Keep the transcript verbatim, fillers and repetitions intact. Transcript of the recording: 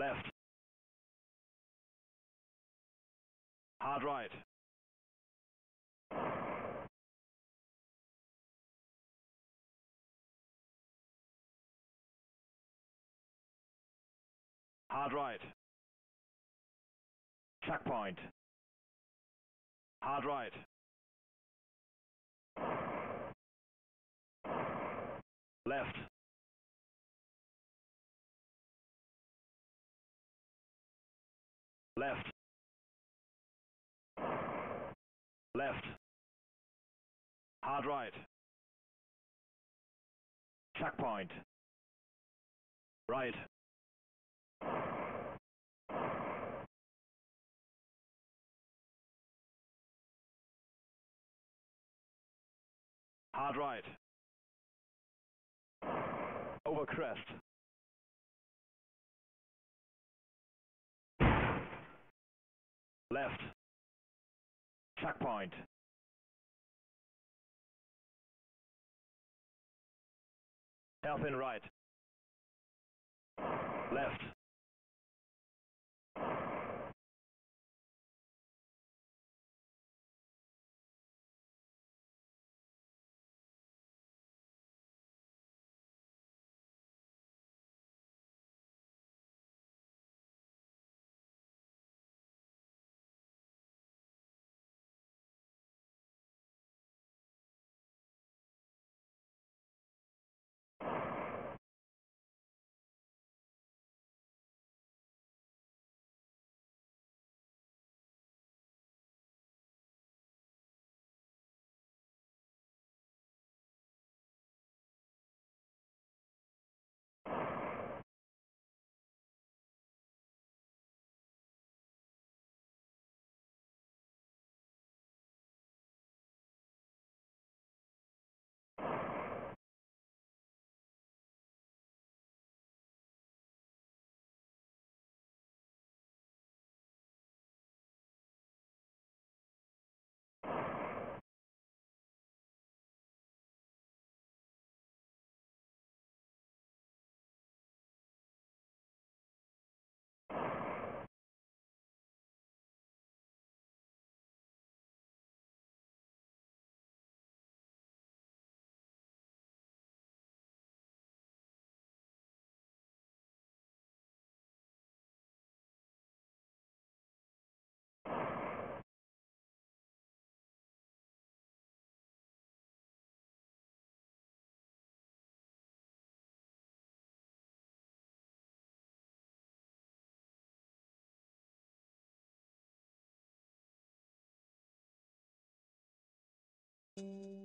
left, hard right, hard right, tuck point, hard right, left, left, left, hard right, tuck point, right, hard right, over crest, left, tuck point, help in right, left, thank you.